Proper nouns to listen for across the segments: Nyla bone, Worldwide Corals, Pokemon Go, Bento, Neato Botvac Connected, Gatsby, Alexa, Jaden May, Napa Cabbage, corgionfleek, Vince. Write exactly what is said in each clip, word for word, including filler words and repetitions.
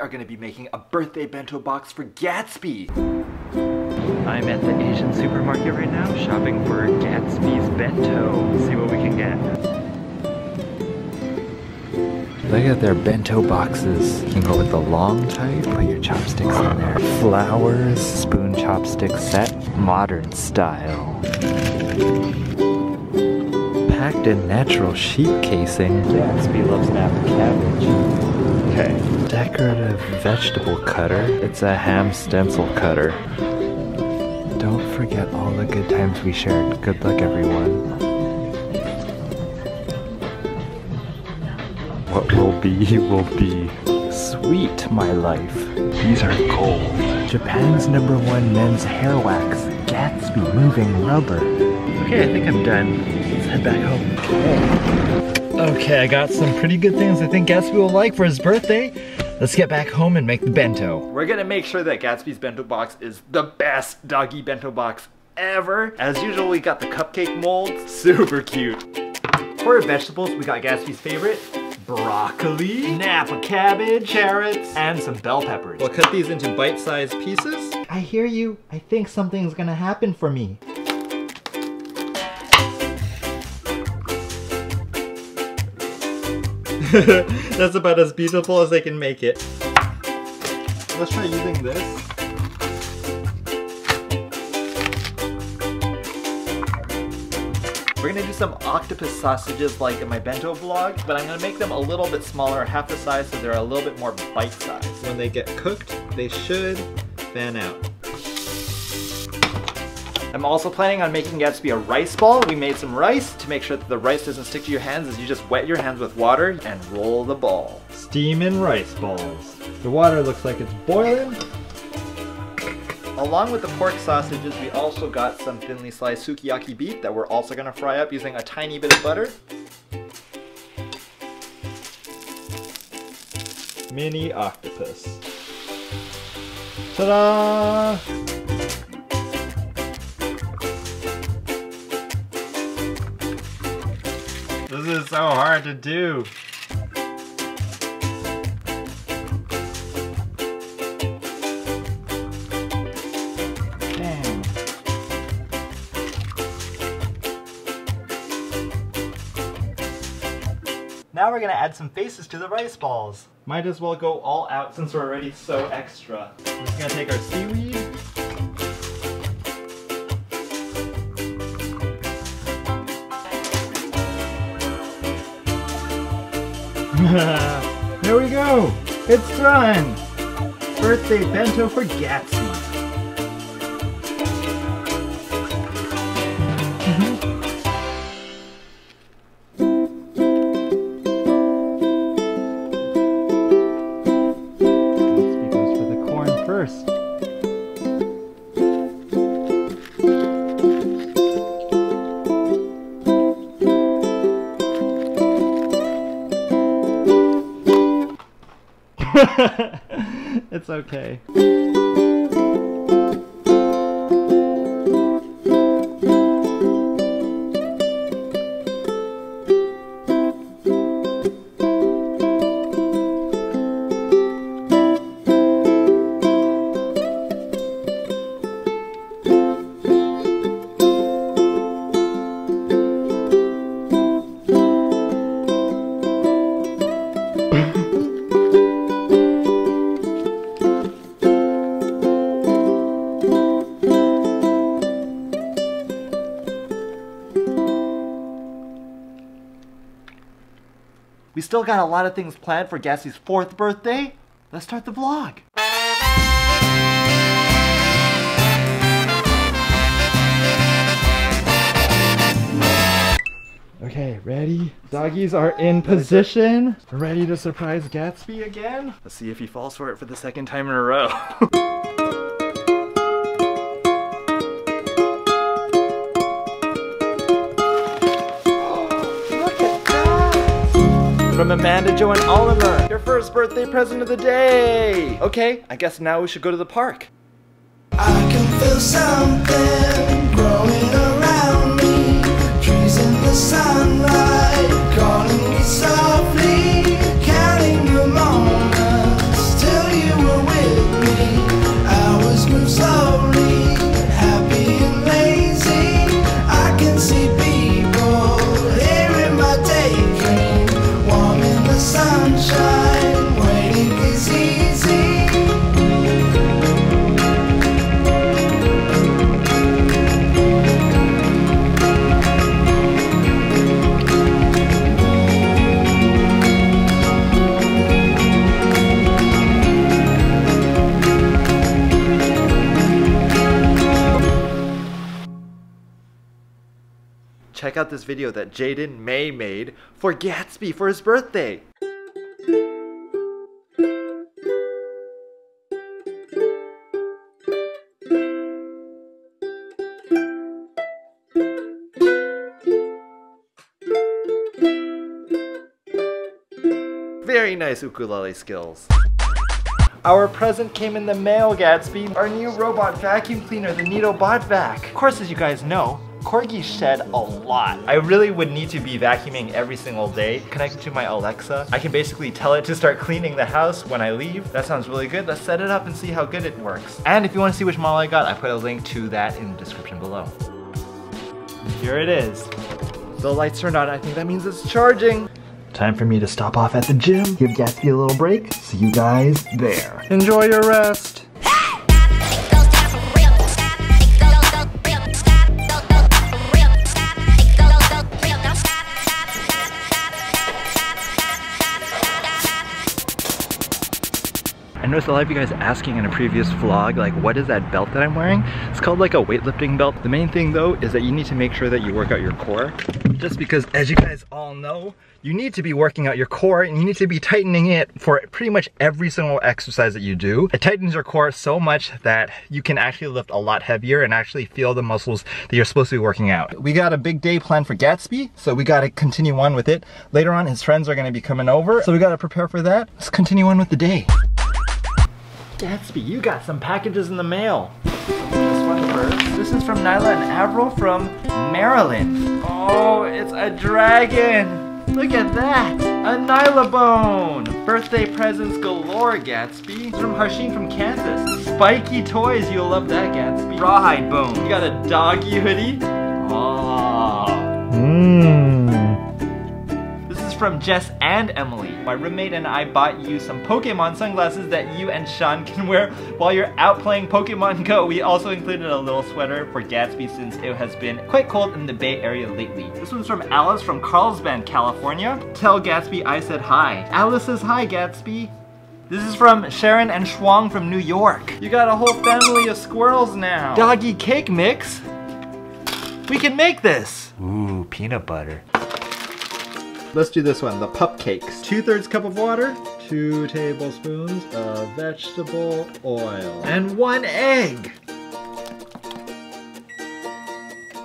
we are going to be making a birthday bento box for Gatsby. I'm at the Asian supermarket right now, shopping for Gatsby's bento. See what we can get. Look at their bento boxes. You can go with the long type, put your chopsticks in there. Flowers, spoon chopstick set, modern style. Packed in natural sheet casing. Gatsby loves nappy cabbage. Okay. Decorative vegetable cutter. It's a ham stencil cutter. Don't forget all the good times we shared. Good luck, everyone. What will be, will be. Sweet, my life. These are gold. Japan's number one men's hair wax. Gatsby moving rubber. Okay, I think I'm done. Let's head back home. Okay. Okay, I got some pretty good things I think Gatsby will like for his birthday. Let's get back home and make the bento. We're gonna make sure that Gatsby's bento box is the best doggy bento box ever. As usual, we got the cupcake molds. Super cute. For our vegetables, we got Gatsby's favorite, broccoli, napa cabbage, carrots, and some bell peppers. We'll cut these into bite-sized pieces. I hear you. I think something's gonna happen for me. That's about as beautiful as I can make it. Let's try using this. We're gonna do some octopus sausages like in my bento vlog, but I'm gonna make them a little bit smaller, half the size, so they're a little bit more bite-sized. When they get cooked, they should fan out. I'm also planning on making Gatsby a rice ball. We made some rice to make sure that the rice doesn't stick to your hands, as you just wet your hands with water and roll the ball. Steamin' rice balls. The water looks like it's boiling. Along with the pork sausages, we also got some thinly sliced sukiyaki beef that we're also gonna fry up using a tiny bit of butter. Mini octopus. Ta-da! This is so hard to do. Dang. Now we're gonna add some faces to the rice balls. Might as well go all out since we're already so extra. We're just gonna take our seaweed. There we go! It's done! Birthday bento for Gatsby. Gatsby goes for the corn first. It's okay. We still got a lot of things planned for Gatsby's fourth birthday. Let's start the vlog. Okay, ready? Doggies are in position. Ready to surprise Gatsby again? Let's see if he falls for it for the second time in a row. From Amanda, Joe, and Oliver, your first birthday present of the day! Okay, I guess now we should go to the park. I can feel something growing around me, trees in the sunlight, calling me softly, counting your moments till you check out this video that Jaden May made for Gatsby for his birthday. Very nice ukulele skills. Our present came in the mail, Gatsby. Our new robot vacuum cleaner, the Neato Botvac. Of course, as you guys know, corgis shed a lot. I really would need to be vacuuming every single day. Connected to my Alexa, I can basically tell it to start cleaning the house when I leave. That sounds really good. Let's set it up and see how good it works. And if you want to see which model I got, I put a link to that in the description below. Here it is. The lights turned on. I think that means it's charging. Time for me to stop off at the gym, give Gatsby a little break, see you guys there. Enjoy your rest. I noticed a lot of you guys asking in a previous vlog, like, what is that belt that I'm wearing? It's called like a weightlifting belt. The main thing though is that you need to make sure that you work out your core. Just because, as you guys all know, you need to be working out your core and you need to be tightening it for pretty much every single exercise that you do. It tightens your core so much that you can actually lift a lot heavier and actually feel the muscles that you're supposed to be working out. We got a big day planned for Gatsby, so we gotta continue on with it. Later on, his friends are gonna be coming over, so we gotta prepare for that. Let's continue on with the day. Gatsby, you got some packages in the mail. This one first. This is from Nyla and Avril from Maryland. Oh, it's a dragon. Look at that. A Nyla bone. Birthday presents galore, Gatsby. It's from Harshin from Kansas. Spiky toys. You'll love that, Gatsby. Rawhide bone. You got a doggy hoodie. Oh. Mmm. This is from Jess and Emily. My roommate and I bought you some Pokemon sunglasses that you and Sean can wear while you're out playing Pokemon Go. We also included a little sweater for Gatsby since it has been quite cold in the Bay Area lately. This one's from Alice from Carlsbad, California. Tell Gatsby I said hi. Alice says hi, Gatsby. This is from Sharon and Shuang from New York. You got a whole family of squirrels now. Doggy cake mix. We can make this. Ooh, peanut butter. Let's do this one, the pup cakes. Two thirds cup of water, two tablespoons of vegetable oil, and one egg.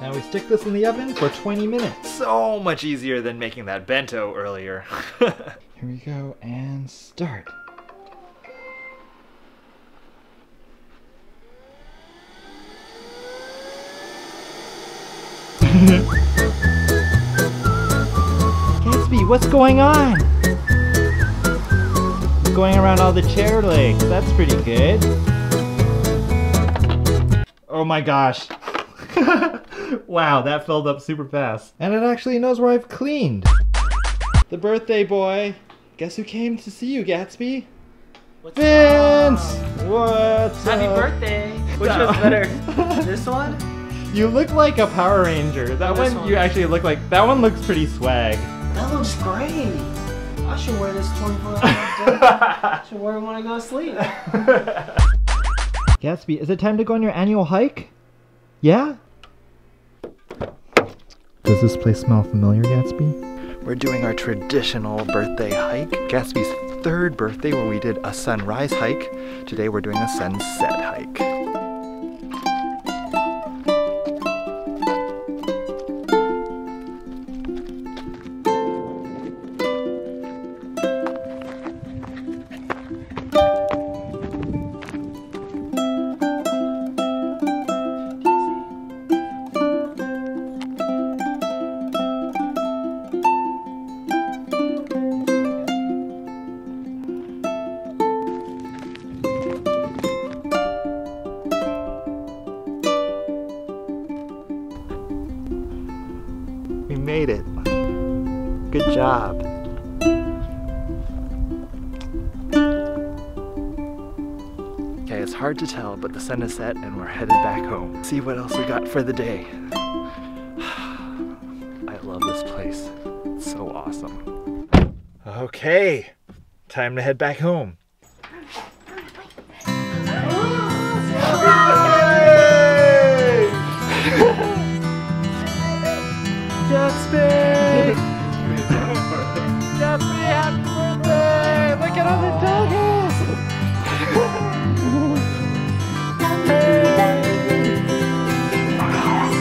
Now we stick this in the oven for twenty minutes. So much easier than making that bento earlier. Here we go, and start. What's going on? Going around all the chair legs. That's pretty good. Oh my gosh. Wow, that filled up super fast. And it actually knows where I've cleaned. The birthday boy. Guess who came to see you, Gatsby? What's Vince! Up? What's Happy up? Birthday! Which no. one's better? This one? You look like a Power Ranger. That one, one you actually look like. That one looks pretty swag. That looks great! I should wear this twenty-four hours a day. I should wear it when I go to sleep. Gatsby, is it time to go on your annual hike? Yeah? Does this place smell familiar, Gatsby? We're doing our traditional birthday hike. Gatsby's third birthday where we did a sunrise hike. Today we're doing a sunset hike. Made it. Good job. Okay, it's hard to tell, but the sun is set and we're headed back home. See what else we got for the day. I love this place. It's so awesome. Okay, time to head back home.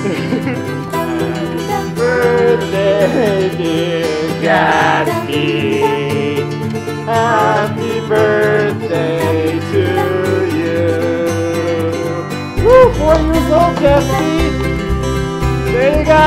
Happy birthday, dear Gatsby. Happy birthday to you. Woo, four years old, Gatsby. There you go.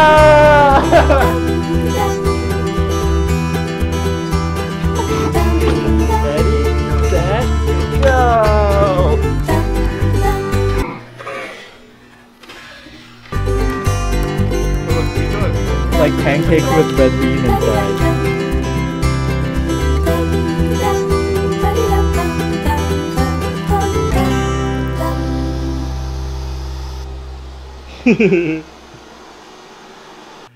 Like pancakes with red bean inside.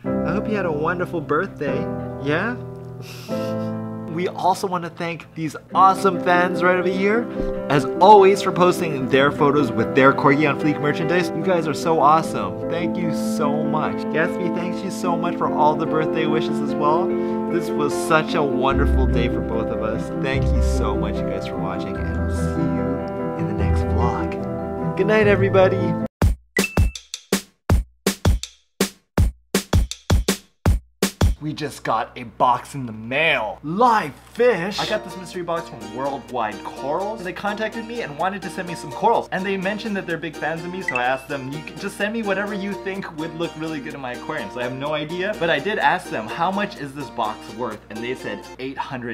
I hope you had a wonderful birthday. Yeah? We also want to thank these awesome fans right over here, as always, for posting their photos with their corgionfleek merchandise. You guys are so awesome. Thank you so much. Gatsby, thanks you so much for all the birthday wishes as well. This was such a wonderful day for both of us. Thank you so much, you guys, for watching, and I'll see you in the next vlog. Good night, everybody. We just got a box in the mail. Live fish. I got this mystery box from Worldwide Corals. They contacted me and wanted to send me some corals. And they mentioned that they're big fans of me, so I asked them, you can just send me whatever you think would look really good in my aquarium. So I have no idea, but I did ask them, how much is this box worth? And they said eight hundred dollars.